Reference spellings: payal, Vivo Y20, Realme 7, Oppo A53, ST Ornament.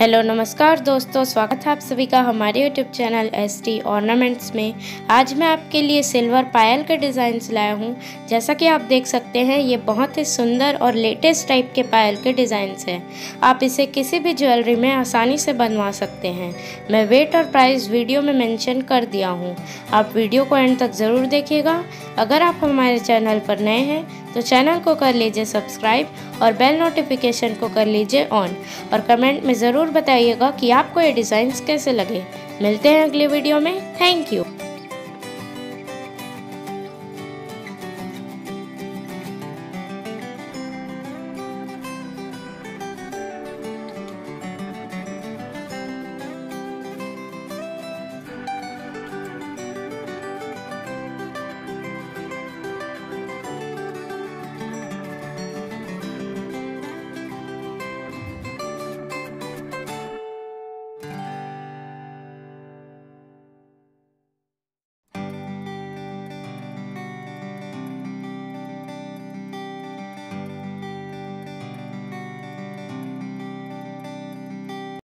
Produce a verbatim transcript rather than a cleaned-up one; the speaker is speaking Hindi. हेलो नमस्कार दोस्तों, स्वागत है आप सभी का हमारे YouTube channel S T ornaments में। आज मैं आपके लिए सिल्वर पायल के डिज़ाइंस लाया हूँ। जैसा कि आप देख सकते हैं, ये बहुत ही सुंदर और लेटेस्ट टाइप के पायल के डिज़ाइंस हैं। आप इसे किसी भी ज्वेलरी में आसानी से बनवा सकते हैं। मैं वेट और प्राइस वीडियो में मैंशन कर दिया हूँ, आप वीडियो को एंड तक ज़रूर देखिएगा। अगर आप हमारे चैनल पर नए हैं तो चैनल को कर लीजिए सब्सक्राइब और बेल नोटिफिकेशन को कर लीजिए ऑन, और कमेंट में ज़रूर बताइएगा कि आपको ये डिज़ाइंस कैसे लगे। मिलते हैं अगले वीडियो में। Thank you.